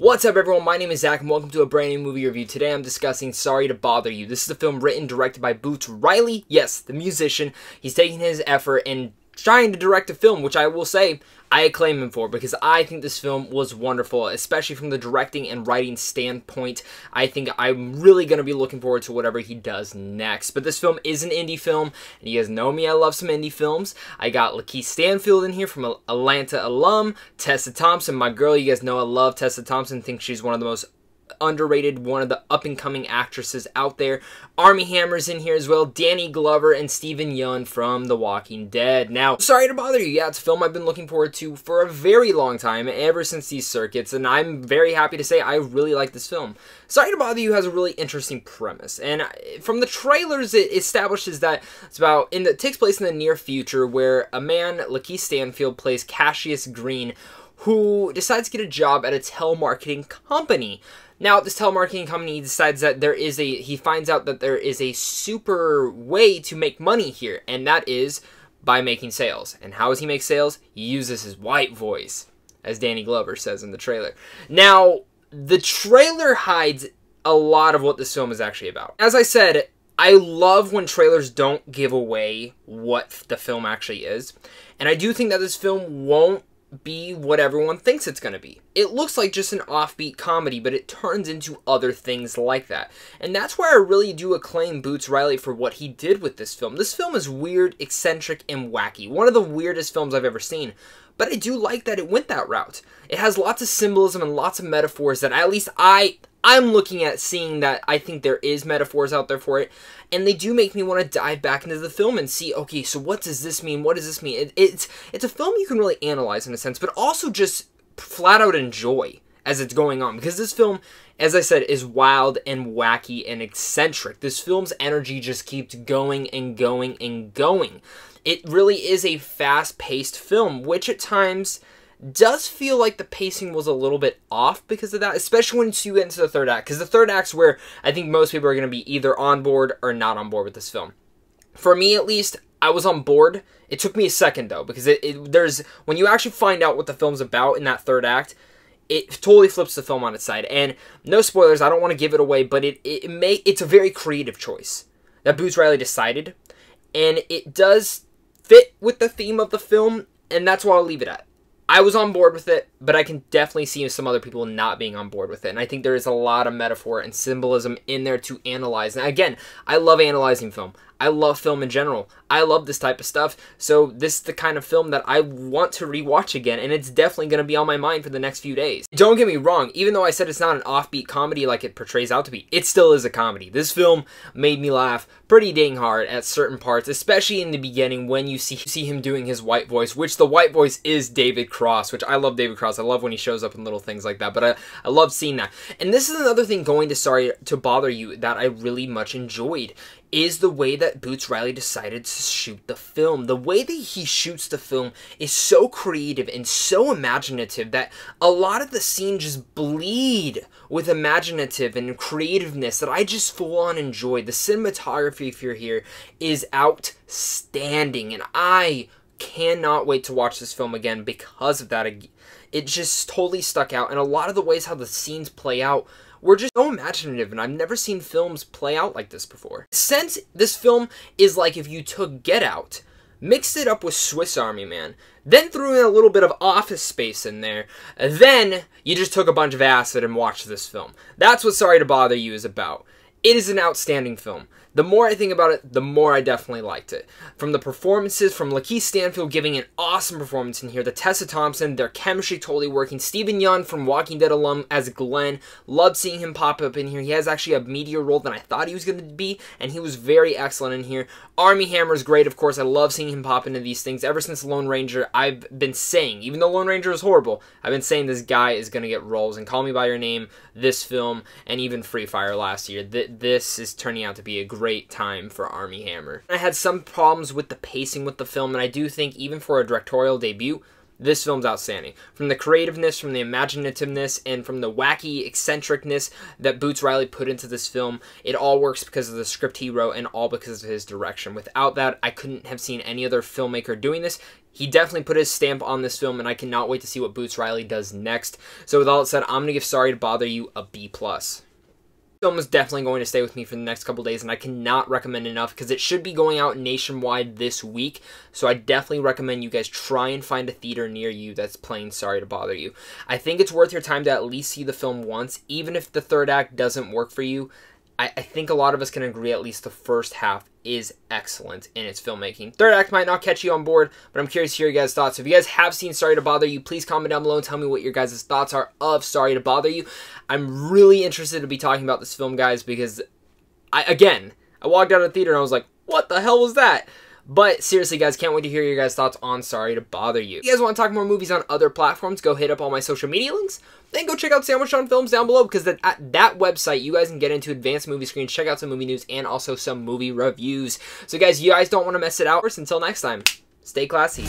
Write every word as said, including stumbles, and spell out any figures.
What's up everyone, my name is Zach and welcome to a brand new movie review. Today I'm discussing Sorry to Bother You. This is a film written and directed by Boots Riley, yes, the musician. He's taking his effort and trying to direct a film, which I will say I acclaim him for, because I think this film was wonderful, especially from the directing and writing standpoint. I think I'm really going to be looking forward to whatever he does next. But this film is an indie film, and you guys know me, I love some indie films. I got Lakeith Stanfield in here from Atlanta alum, Tessa Thompson, my girl. You guys know I love Tessa Thompson, think she's one of the most underrated, one of the up-and-coming actresses out there. Armie Hammer's in here as well, Danny Glover, and Steven Yeun from The Walking Dead. Now, Sorry to Bother You, yeah, it's a film I've been looking forward to for a very long time, ever since these circuits, and I'm very happy to say I really like this film. Sorry to Bother You has a really interesting premise, and from the trailers it establishes that it's about, in the, it takes place in the near future, where a man, Lakeith Stanfield, plays Cassius Green, who decides to get a job at a telemarketing company. Now, this telemarketing company decides that there is a, he finds out that there is a super way to make money here, and that is by making sales. And how does he make sales? He uses his white voice, as Danny Glover says in the trailer. Now, the trailer hides a lot of what this film is actually about. As I said, I love when trailers don't give away what the film actually is, and I do think that this film won't be what everyone thinks it's going to be. It looks like just an offbeat comedy, but it turns into other things like that. And that's where I really do acclaim Boots Riley for what he did with this film. This film is weird, eccentric, and wacky. One of the weirdest films I've ever seen. But I do like that it went that route. It has lots of symbolism and lots of metaphors that at least I... I'm looking at seeing that I think there is metaphors out there for it, and they do make me want to dive back into the film and see, okay, so what does this mean? What does this mean? It, it's, it's a film you can really analyze in a sense, but also just flat out enjoy as it's going on, because this film, as I said, is wild and wacky and eccentric. This film's energy just keeps going and going and going. It really is a fast-paced film, which at times does feel like the pacing was a little bit off because of that, especially once you get into the third act, because the third act's where I think most people are going to be either on board or not on board with this film. For me, at least, I was on board. It took me a second, though, because it, it there's when you actually find out what the film's about in that third act, it totally flips the film on its side. And no spoilers, I don't want to give it away, but it, it may it's a very creative choice that Boots Riley decided, and it does fit with the theme of the film, and that's what I'll leave it at. I was on board with it, but I can definitely see some other people not being on board with it. And I think there is a lot of metaphor and symbolism in there to analyze. And again, I love analyzing film. I love film in general. I love this type of stuff. So this is the kind of film that I want to rewatch again. And it's definitely going to be on my mind for the next few days. Don't get me wrong. Even though I said it's not an offbeat comedy like it portrays out to be, it still is a comedy. This film made me laugh pretty dang hard at certain parts, especially in the beginning when you see, see him doing his white voice, which the white voice is David Cross, which I love David Cross. I love when he shows up in little things like that. But I, I love seeing that. And this is another thing going to Sorry to Bother You that I really much enjoyed, is the way that Boots Riley decided to shoot the film. The way that he shoots the film is so creative and so imaginative that a lot of the scenes just bleed with imaginative and creativeness that I just full-on enjoy. The cinematography, if you're here, is outstanding, and I cannot wait to watch this film again because of that. It just totally stuck out, and a lot of the ways how the scenes play out were just so imaginative, and I've never seen films play out like this before. Since this film is like if you took Get Out, mixed it up with Swiss Army Man, then threw in a little bit of Office Space in there, then you just took a bunch of acid and watched this film. That's what Sorry to Bother You is about. It is an outstanding film. The more I think about it, the more I definitely liked it. From the performances, from Lakeith Stanfield giving an awesome performance in here, to Tessa Thompson, their chemistry totally working. Steven Yeun from Walking Dead alum as Glenn. Loved seeing him pop up in here. He has actually a meatier role than I thought he was going to be, and he was very excellent in here. Armie Hammer's great, of course. I love seeing him pop into these things. Ever since Lone Ranger, I've been saying, even though Lone Ranger was horrible, I've been saying this guy is going to get roles. And Call Me By Your Name, this film, and even Free Fire last year, Th this is turning out to be a great Great time for Armie Hammer. I had some problems with the pacing with the film, and I do think even for a directorial debut, This film's outstanding. From the creativeness, from the imaginativeness, and from the wacky eccentricness that Boots Riley put into this film, it all works because of the script he wrote and all because of his direction. Without that, I couldn't have seen any other filmmaker doing this. He definitely put his stamp on this film, and I cannot wait to see what Boots Riley does next. So with all that said, I'm going to give Sorry to Bother You a B plus. This film is definitely going to stay with me for the next couple days, and I cannot recommend enough because it should be going out nationwide this week, so I definitely recommend you guys try and find a theater near you that's playing Sorry to Bother You. I think it's worth your time to at least see the film once, even if the third act doesn't work for you. I, I think a lot of us can agree at least the first half is excellent in its filmmaking. Third act might not catch you on board, but I'm curious to hear your guys' thoughts. So if you guys have seen Sorry to Bother You, please comment down below and tell me what your guys' thoughts are of Sorry to Bother You. I'm really interested to be talking about this film, guys, because, I again, I walked out of the theater and I was like, what the hell was that? But seriously, guys, can't wait to hear your guys' thoughts on Sorry to Bother You. If you guys want to talk more movies on other platforms, go hit up all my social media links. Then go check out Sandwichjohn Films down below, because that, at that website, you guys can get into advanced movie screens, check out some movie news, and also some movie reviews. So, guys, you guys don't want to mess it out. Until next time, stay classy.